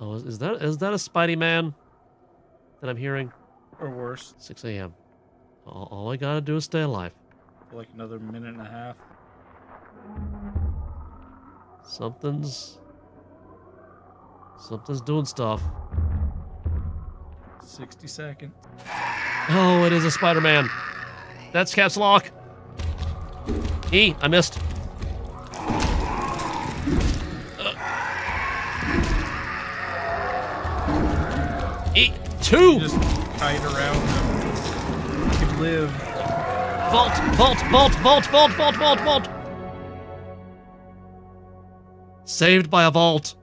Oh, is that a Spidey man that I'm hearing? Or worse. 6 a.m. All I gotta do is stay alive. For like another minute and a half. Something's doing stuff. 60 seconds. Oh, it is a Spider-Man. That's caps lock. E, I missed. E, two. Just kite around him. He can live. Vault, vault, vault, vault, vault, vault, vault, vault. Saved by a vault.